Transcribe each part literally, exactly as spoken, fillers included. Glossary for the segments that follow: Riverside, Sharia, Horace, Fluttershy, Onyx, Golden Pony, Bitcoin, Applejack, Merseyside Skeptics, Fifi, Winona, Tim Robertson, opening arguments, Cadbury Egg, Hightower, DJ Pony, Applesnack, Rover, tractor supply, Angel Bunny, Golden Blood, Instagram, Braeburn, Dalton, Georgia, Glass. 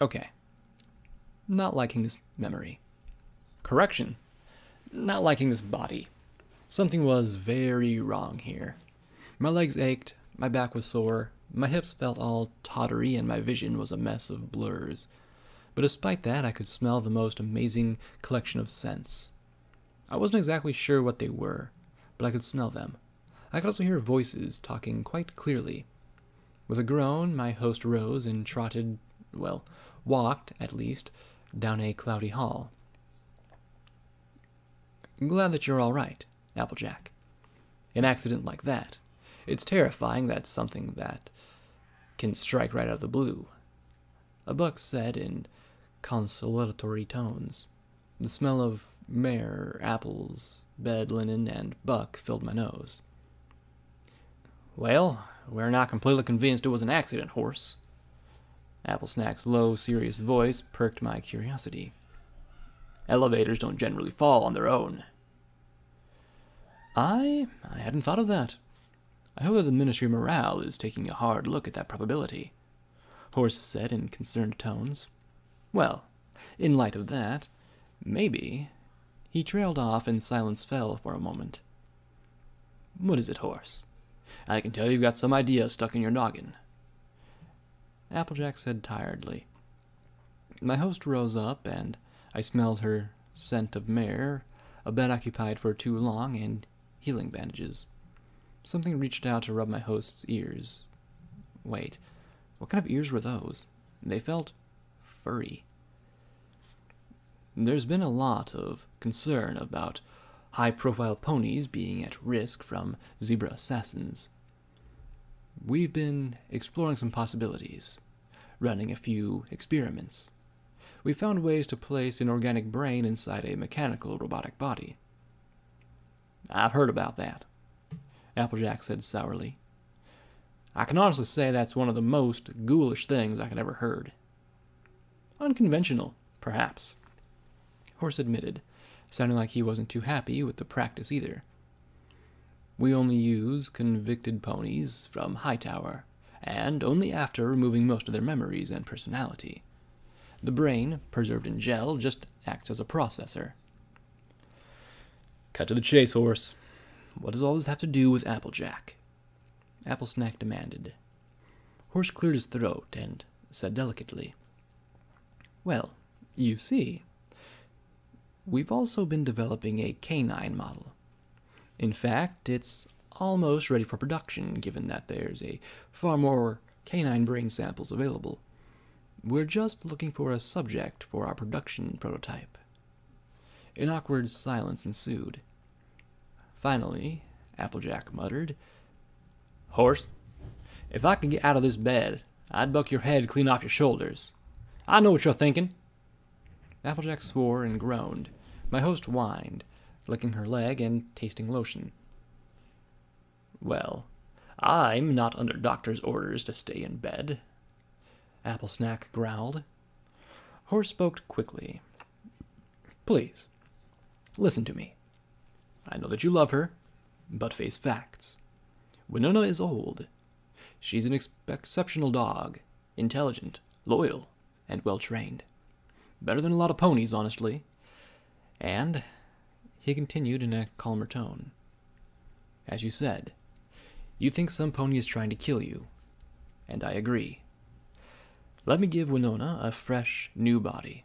Okay. Not liking this memory. Correction. Not liking this body. Something was very wrong here. My legs ached, my back was sore, my hips felt all tottery, and my vision was a mess of blurs. But despite that, I could smell the most amazing collection of scents. I wasn't exactly sure what they were, but I could smell them. I could also hear voices talking quite clearly. With a groan, my host rose and trotted, well, walked, at least, down a cloudy hall. "Glad that you're all right, Applejack. An accident like that. It's terrifying that something that can strike right out of the blue," a buck said in consolatory tones. The smell of mare, apples, bed linen, and buck filled my nose. "Well, we're not completely convinced it was an accident, Horse." Applesnack's low, serious voice perked my curiosity. "Elevators don't generally fall on their own." I, I hadn't thought of that. I hope that the Ministry morale is taking a hard look at that probability," Horace said in concerned tones. "Well, in light of that, maybe..." He trailed off and silence fell for a moment. "What is it, Horace? I can tell you've got some idea stuck in your noggin," Applejack said tiredly. My host rose up, and I smelled her scent of mare, a bed occupied for too long, and healing bandages. Something reached out to rub my host's ears. Wait, what kind of ears were those? They felt furry. "There's been a lot of concern about high-profile ponies being at risk from zebra assassins. We've been exploring some possibilities, running a few experiments. We found ways to place an organic brain inside a mechanical robotic body." "I've heard about that," Applejack said sourly. "I can honestly say that's one of the most ghoulish things I can ever heard." "Unconventional, perhaps," Horse admitted, sounding like he wasn't too happy with the practice either. "We only use convicted ponies from Hightower, and only after removing most of their memories and personality. The brain, preserved in gel, just acts as a processor." "Cut to the chase, Horse. What does all this have to do with Applejack?" Applesnack demanded. Horse cleared his throat and said delicately, "Well, you see, we've also been developing a canine model. In fact, it's almost ready for production, given that there's a far more canine brain samples available. We're just looking for a subject for our production prototype." An awkward silence ensued. Finally, Applejack muttered, "Horse, if I could get out of this bed, I'd buck your head clean off your shoulders. I know what you're thinking." Applejack swore and groaned. My host whined, licking her leg and tasting lotion. "Well, I'm not under doctor's orders to stay in bed," Applesnack growled. Horse spoke quickly. "Please, listen to me. I know that you love her, but face facts. Winona is old. She's an ex exceptional dog, intelligent, loyal, and well-trained. Better than a lot of ponies, honestly. And," he continued in a calmer tone, "as you said, you think some pony is trying to kill you, and I agree. Let me give Winona a fresh, new body.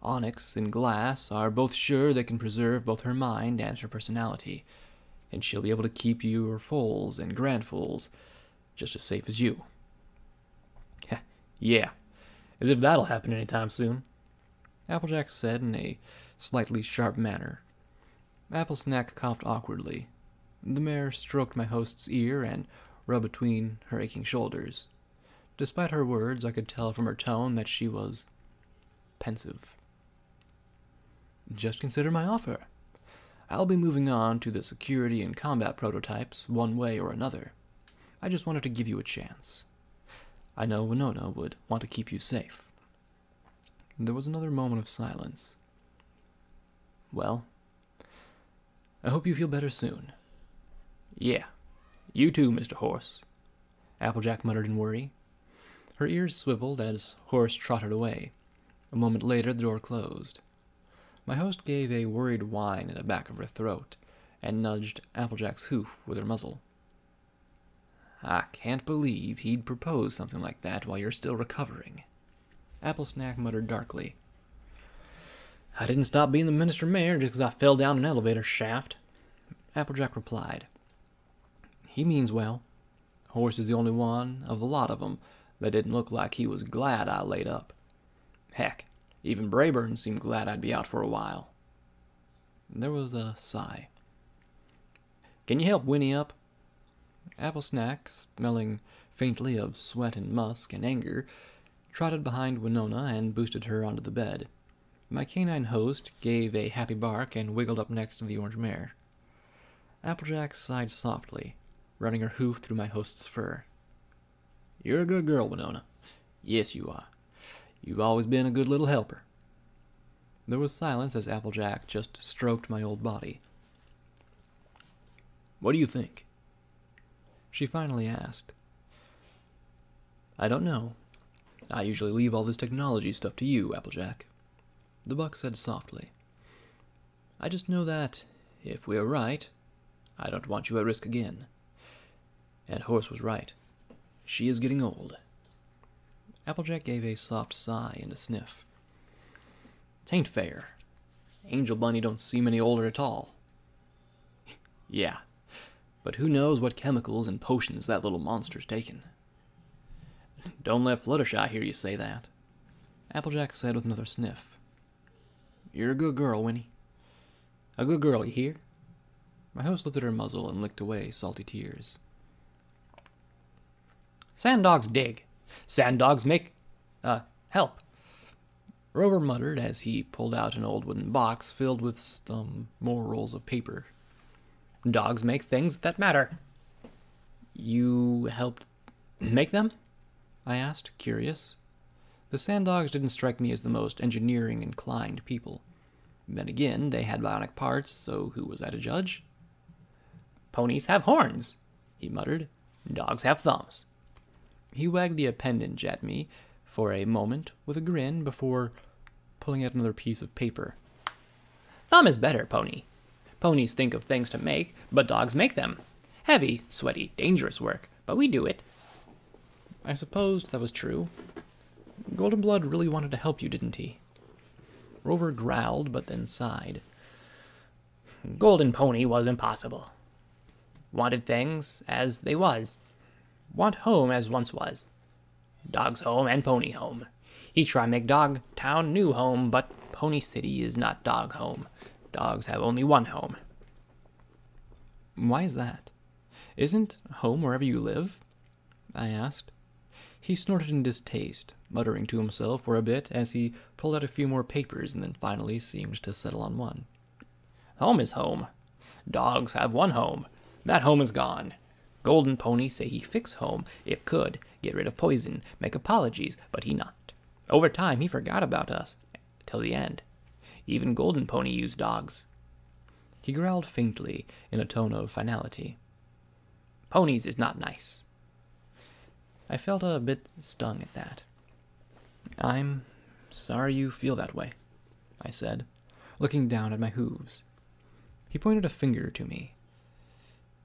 Onyx and Glass are both sure they can preserve both her mind and her personality, and she'll be able to keep your foals and grand foals just as safe as you." "Yeah, as if that'll happen anytime soon," Applejack said in a slightly sharp manner. Applesnack coughed awkwardly. The mare stroked my host's ear and rubbed between her aching shoulders. Despite her words, I could tell from her tone that she was pensive. "Just consider my offer. I'll be moving on to the security and combat prototypes one way or another. I just wanted to give you a chance. I know Winona would want to keep you safe." There was another moment of silence. "Well, I hope you feel better soon." "Yeah, you too, Mister Horse," Applejack muttered in worry. Her ears swiveled as Horace trotted away. A moment later, the door closed. My host gave a worried whine at the back of her throat and nudged Applejack's hoof with her muzzle. I can't believe he'd propose something like that while you're still recovering. Applesnack muttered darkly. I didn't stop being the Minister Mayor just because I fell down an elevator shaft. Applejack replied. He means well. Horace is the only one of the lot of them that didn't look like he was glad I laid up. Heck, even Braeburn seemed glad I'd be out for a while. There was a sigh. Can you help Winnie up? Applesnack, smelling faintly of sweat and musk and anger, trotted behind Winona and boosted her onto the bed. My canine host gave a happy bark and wiggled up next to the orange mare. Applejack sighed softly, running her hoof through my host's fur. You're a good girl, Winona. Yes, you are. You've always been a good little helper. There was silence as Applejack just stroked my old body. What do you think? She finally asked. I don't know. I usually leave all this technology stuff to you, Applejack. The buck said softly. I just know that, if we are right, I don't want you at risk again. And Horace was right. She is getting old. Applejack gave a soft sigh and a sniff. Tain't fair. Angel Bunny don't seem any older at all. Yeah, but who knows what chemicals and potions that little monster's taken. Don't let Fluttershy hear you say that, Applejack said with another sniff. You're a good girl, Winnie. A good girl, you hear? My host lifted her muzzle and licked away salty tears. Sand dogs dig. Sand dogs make, uh, help. Rover muttered as he pulled out an old wooden box filled with some more rolls of paper. Dogs make things that matter. You helped make them? I asked, curious. The sand dogs didn't strike me as the most engineering-inclined people. Then again, they had bionic parts, so who was I to judge? Ponies have horns, he muttered. Dogs have thumbs. He wagged the appendage at me for a moment with a grin before pulling out another piece of paper. Thumb is better, Pony. Ponies think of things to make, but dogs make them. Heavy, sweaty, dangerous work, but we do it. I supposed that was true. Golden Blood really wanted to help you, didn't he? Rover growled, but then sighed. Golden Pony was impossible. Wanted things as they was. Want home as once was. Dog's home and pony home. He try make dog town new home, but pony city is not dog home. Dogs have only one home. Why is that? Isn't home wherever you live? I asked. He snorted in distaste, muttering to himself for a bit as he pulled out a few more papers and then finally seemed to settle on one. Home is home. Dogs have one home. That home is gone. Golden Pony say he fix home, if could, get rid of poison, make apologies, but he not. Over time, he forgot about us, till the end. Even Golden Pony used dogs. He growled faintly in a tone of finality. Ponies is not nice. I felt a bit stung at that. I'm sorry you feel that way, I said, looking down at my hooves. He pointed a finger to me.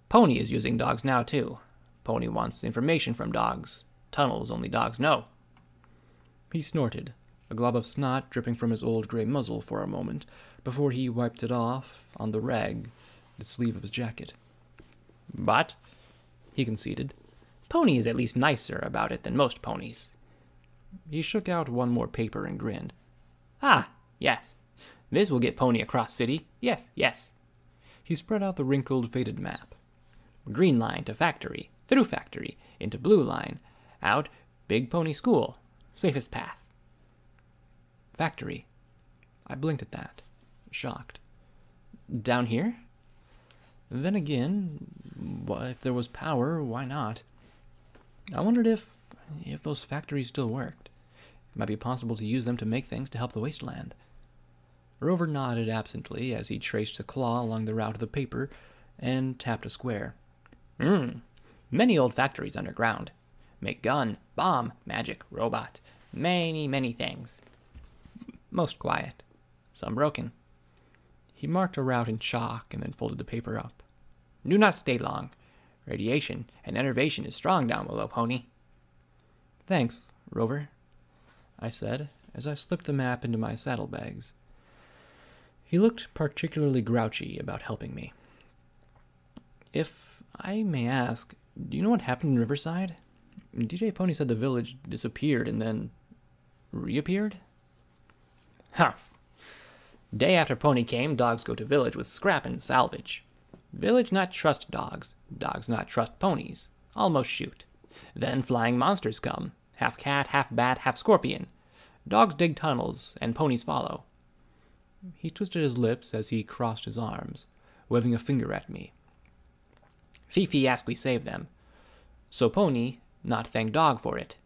Pony is using dogs now, too. Pony wants information from dogs. Tunnels only dogs know. He snorted, a glob of snot dripping from his old gray muzzle for a moment, before he wiped it off on the rag, the sleeve of his jacket. But, he conceded, Pony is at least nicer about it than most ponies. He shook out one more paper and grinned. Ah, yes. This will get Pony across city. Yes, yes. He spread out the wrinkled, faded map. Green line to factory, through factory, into blue line, out, Big Pony School, safest path. Factory. I blinked at that, shocked. Down here? Then again, if there was power, why not? I wondered if, if those factories still worked. It might be possible to use them to make things to help the wasteland. Rover nodded absently as he traced a claw along the route of the paper and tapped a square. Hmm. Many old factories underground. make gun, bomb, magic, robot. Many, many things. Most quiet. Some broken. He marked a route in chalk and then folded the paper up. Do not stay long. Radiation and enervation is strong down below, Pony. Thanks, Rover, I said, as I slipped the map into my saddlebags. He looked particularly grouchy about helping me. If I may ask, do you know what happened in Riverside? D J Pony said the village disappeared and then reappeared? Huh. Day after Pony came, dogs go to village with scrap and salvage. Village not trust dogs. Dogs not trust ponies. Almost shoot. Then flying monsters come. Half cat, half bat, half scorpion. Dogs dig tunnels, and ponies follow. He twisted his lips as he crossed his arms, waving a finger at me. Fifi asked we save them. So Pony, not thank dog for it.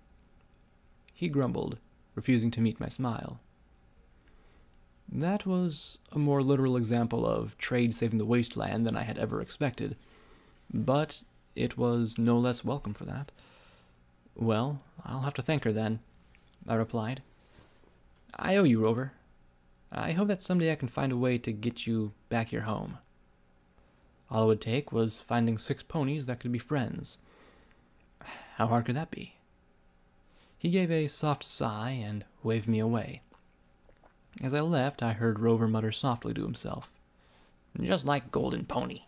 He grumbled, refusing to meet my smile. That was a more literal example of trade saving the wasteland than I had ever expected, but it was no less welcome for that. Well, I'll have to thank her then, I replied. I owe you, Rover. I hope that someday I can find a way to get you back your home. All it would take was finding six ponies that could be friends. How hard could that be? He gave a soft sigh and waved me away. As I left, I heard Rover mutter softly to himself, just like Golden Pony.